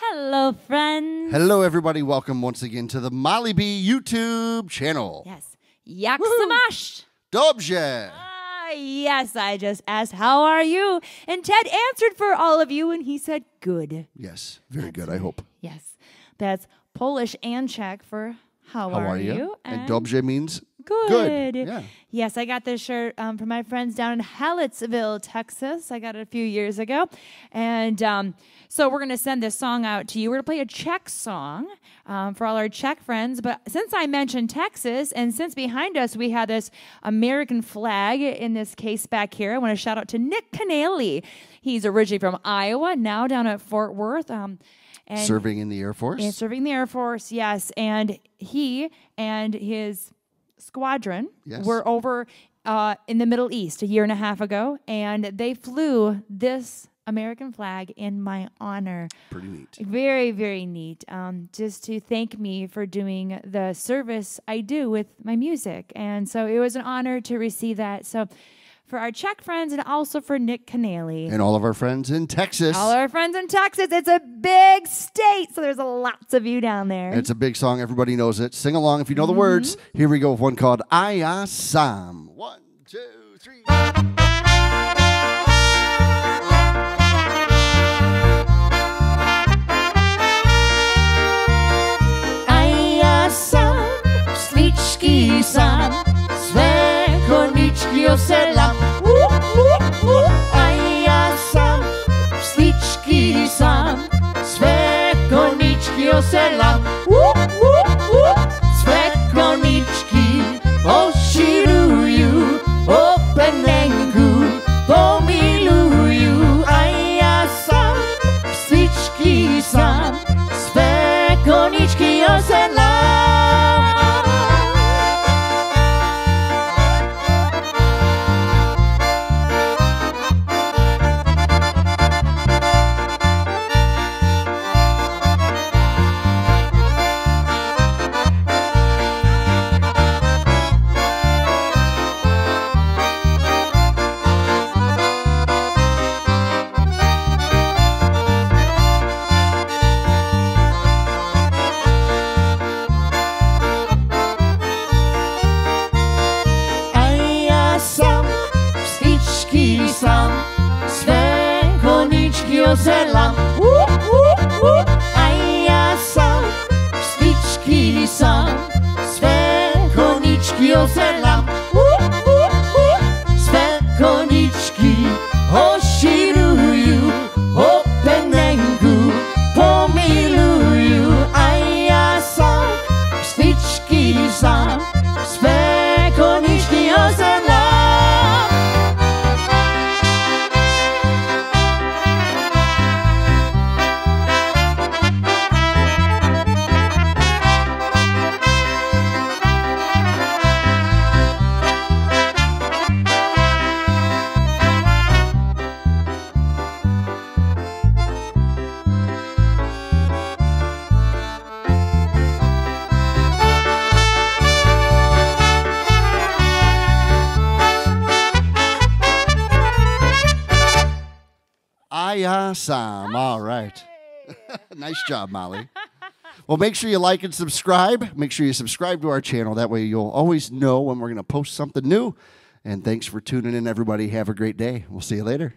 Hello, friends. Hello, everybody. Welcome once again to the Molly B YouTube channel. Yes. Yak samash. Dobrze. Yes, I just asked, how are you? And Ted answered for all of you, and he said, good. Yes, very good, I hope. Yes. That's Polish and Czech for how are you? And Dobrze means good. Yeah. Yes, I got this shirt from my friends down in Hallettsville, Texas. I got it a few years ago. And so we're going to send this song out to you. We're going to play a Czech song for all our Czech friends. But since I mentioned Texas, and since behind us we have this American flag, in this case back here, I want to shout out to Nick Kenneally. He's originally from Iowa, now down at Fort Worth. And serving in the Air Force. And serving in the Air Force, yes. And he and his squadron were over in the Middle East a year and a half ago, and they flew this American flag in my honor. Pretty neat. Very, very neat. Just to thank me for doing the service I do with my music. And so it was an honor to receive that. So for our Czech friends and also for Nick Kenneally. And all of our friends in Texas. All our friends in Texas. It's a big state, so there's lots of you down there. And it's a big song. Everybody knows it. Sing along if you know the words. Here we go with one called Ayah Sam. 1, 2, 3. Ayah Sam, sličky Sam. Koničky osedlám, a já sám, sličky sám, své koničky osedlám, své koničky oširuju, o penenku pomiluju, a já sám, sličky sám, své koničky osedlám. Osedlám, a já sám, sličky sám, své koničky osedlám, své koničky oširuju, o penenku pomiluju, a já sám, sličky sám, své koničky osedlám. Ayah Sam. All right. Nice job, Molly. Well, make sure you like and subscribe. Make sure you subscribe to our channel. That way you'll always know when we're going to post something new. And thanks for tuning in, everybody. Have a great day. We'll see you later.